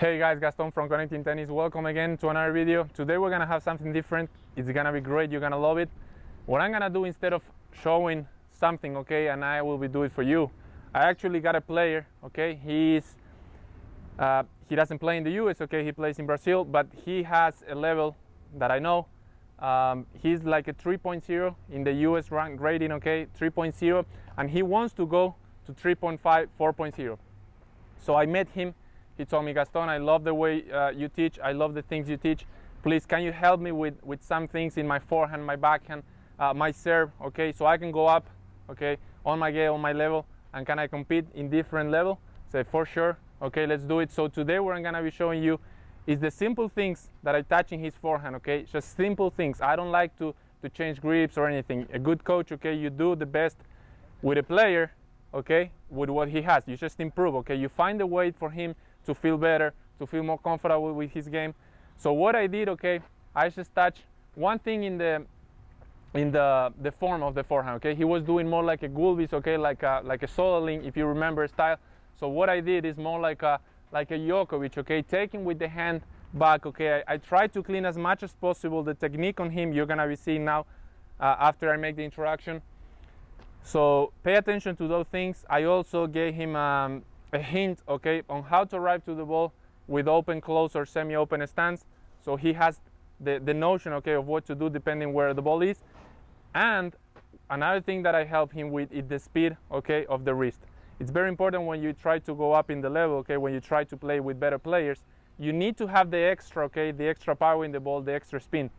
Hey guys, Gaston from Connecting Tennis. Welcome again to another video. Today we're gonna have something different. It's gonna be great, you're gonna love it. What I'm gonna do instead of showing something, okay, and I will be doing it for you. I actually got a player, okay, he doesn't play in the US, okay, he plays in Brazil, but he has a level that I know. He's like a 3.0 in the US rank grading, okay, 3.0, and he wants to go to 3.5, 4.0. So I met him. He told me, Gaston, I love the way you teach. I love the things you teach. Please, can you help me with some things in my forehand, my backhand, my serve, okay? So I can go up, okay, on my game, on my level, and can I compete in different level? Say, for sure, okay, let's do it. So today what I'm gonna be showing you is the simple things that I touch in his forehand, okay? Just simple things. I don't like to change grips or anything. A good coach, okay, you do the best with a player, okay, with what he has. You just improve, okay? You find a way for him to feel better, to feel more comfortable with his game. So what I did, okay, I just touched one thing in the form of the forehand, okay? He was doing more like a Gulbis, okay, like a Soderling, if you remember style. So what I did is more like a Djokovic, okay, taking with the hand back, okay? I try to clean as much as possible the technique on him. You're gonna be seeing now after I make the introduction. So pay attention to those things. I also gave him a hint, okay, on how to arrive to the ball with open, close, or semi-open stance. So he has the notion, okay, of what to do depending where the ball is. And another thing that I help him with is the speed, okay, of the wrist. It's very important when you try to go up in the level, okay, when you try to play with better players, you need to have the extra, okay, the extra power in the ball, the extra spin.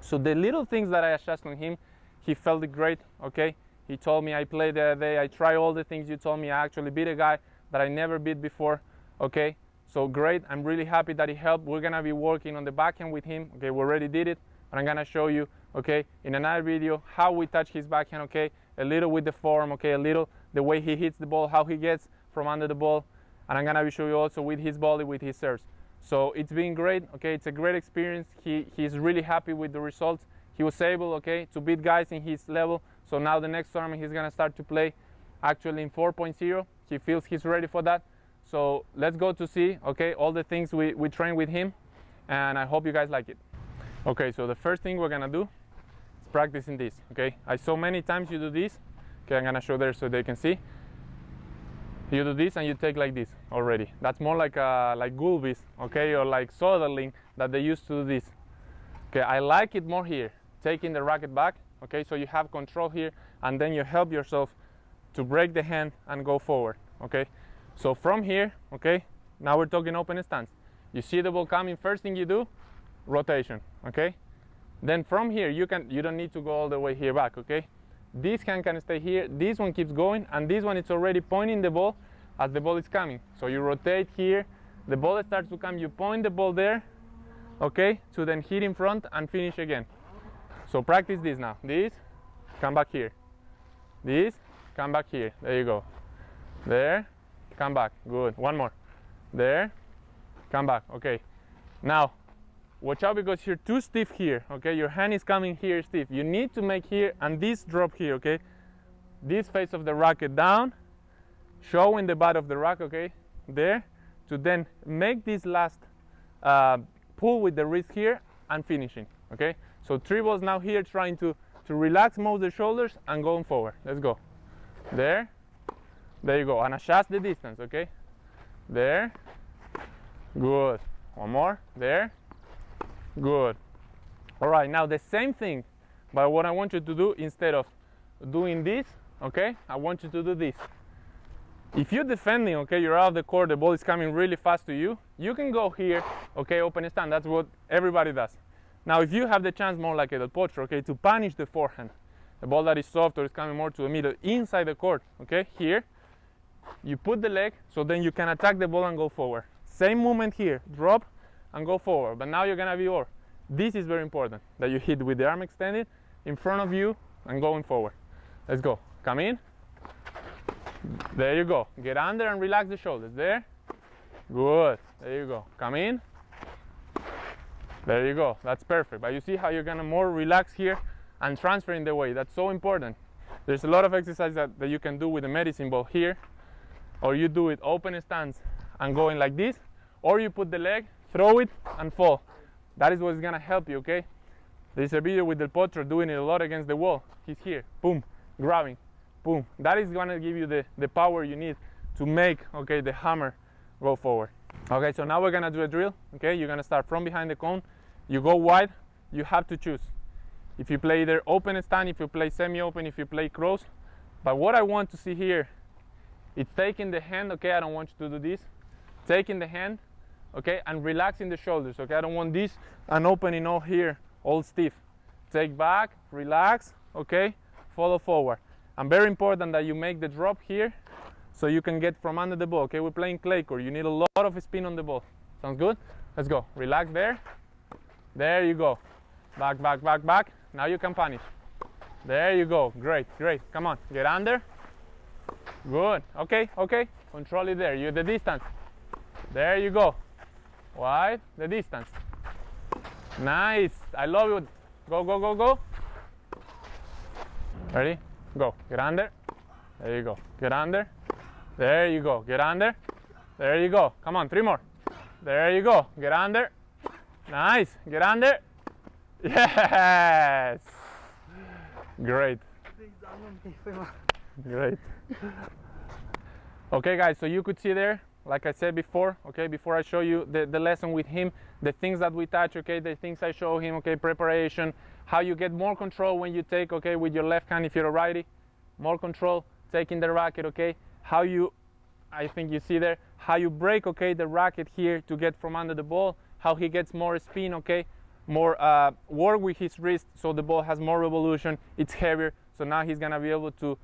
So the little things that I adjust on him, he felt it great, okay? He told me, I played the other day, I try all the things you told me, I actually beat a guy that I never beat before, okay? So great, I'm really happy that he helped. We're gonna be working on the backhand with him, okay? We already did it, but I'm gonna show you, okay, in another video how we touch his backhand, okay? A little with the form, okay? A little the way he hits the ball, how he gets from under the ball, and I'm gonna be showing you also with his volley, with his serves. So it's been great, okay? It's a great experience. He's really happy with the results. He was able, okay, to beat guys in his level. So now the next tournament he's gonna start to play actually in 4.0. He feels he's ready for that. So let's go to see, okay, all the things we train with him, and I hope you guys like it. Okay, so the first thing we're gonna do is practicing this, okay? I saw many times you do this. Okay, I'm gonna show there so they can see. You do this and you take like this already. That's more like Gulbis, okay, or like Soderling that they used to do this. Okay, I like it more here, taking the racket back, okay, so you have control here, and then you help yourself to break the hand and go forward, okay? So from here, okay, now we're talking open stance. You see the ball coming, first thing you do, rotation, okay? Then from here, you don't need to go all the way here back, okay? This hand can stay here, this one keeps going, and this one it's already pointing the ball as the ball is coming. So you rotate here, the ball starts to come, you point the ball there, okay, to then hit in front and finish again. So practice this now. This, come back here. This, come back here. There you go. There, come back. Good. One more. There, come back. Okay. Now, watch out because you're too stiff here, okay? Your hand is coming here stiff. You need to make here and this drop here, okay? This face of the racket down, showing the butt of the racket, okay? There, to then make this last pull with the wrist here and finishing, okay? So three balls now here, trying to relax most the shoulders and going forward. Let's go. There, there you go, and adjust the distance, okay? There, good. One more, there. Good. All right, now the same thing, but what I want you to do instead of doing this, okay, I want you to do this. If you're defending, okay, you're out of the court, the ball is coming really fast to you, you can go here, okay, open stand. That's what everybody does. Now if you have the chance more like a Del Potro, okay, to punish the forehand, the ball that is soft or is coming more to the middle inside the court, okay, here you put the leg so then you can attack the ball and go forward. Same movement here, drop and go forward, but now you're gonna be over. This is very important, that you hit with the arm extended in front of you and going forward. Let's go, come in. There you go, get under and relax the shoulders, there. Good, there you go, come in. There you go, that's perfect. But you see how you're gonna more relax here and transfer in the way, that's so important. There's a lot of exercises that you can do with the medicine ball here, or you do it open stance and going like this, or you put the leg, throw it, and fall. That is what's gonna help you, okay? There's a video with Del Potro doing it a lot against the wall. He's here, boom, grabbing, boom. That is gonna give you the power you need to make, okay, the hammer go forward. Okay, so now we're gonna do a drill, okay? You're gonna start from behind the cone. You go wide, you have to choose. If you play either open stand, if you play semi-open, if you play cross. But what I want to see here, it's taking the hand, okay, I don't want you to do this. Taking the hand, okay, and relaxing the shoulders, okay? I don't want this and opening all here, all stiff. Take back, relax, okay? Follow forward. And very important that you make the drop here so you can get from under the ball, okay? We're playing clay court. You need a lot of spin on the ball. Sounds good? Let's go. Relax there. There you go. Back, back, back, back. Now you can punish. There you go. Great, great. Come on. Get under. Good. Okay, okay. Control it there. You the distance. There you go. Wide. The distance. Nice. I love it. Go, go, go, go. Ready? Go. Get under. There you go. Get under. There you go. Get under. There you go. Come on. Three more. There you go. Get under. Nice. Get under. Yes! Great. Great. Okay, guys, so you could see there, like I said before, okay, before I show you the lesson with him, the things that we touch, okay, the things I show him, okay, preparation, how you get more control when you take, okay, with your left hand if you're a righty, more control, taking the racket, okay, how you, I think you see there, how you break, okay, the racket here to get from under the ball, how he gets more spin, okay, more work with his wrist so the ball has more revolution, it's heavier, so now he's gonna be able to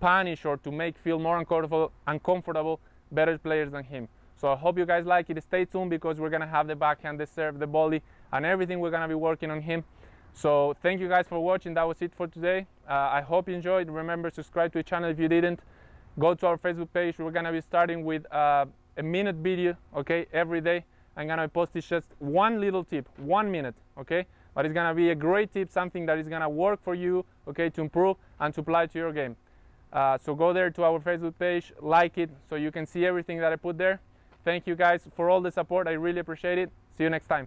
punish or to make feel more uncomfortable better players than him. So I hope you guys like it. Stay tuned because we're gonna have the backhand, the serve, the volley, and everything we're gonna be working on him. So thank you guys for watching. That was it for today. I hope you enjoyed. Remember, subscribe to the channel if you didn't. Go to our Facebook page. We're gonna be starting with a minute video, okay, every day. I'm gonna post this just one little tip, 1 minute, okay? But it's gonna be a great tip, something that is gonna work for you, okay, to improve and to apply to your game. So go there to our Facebook page, like it, so you can see everything that I put there. Thank you guys for all the support. I really appreciate it. See you next time.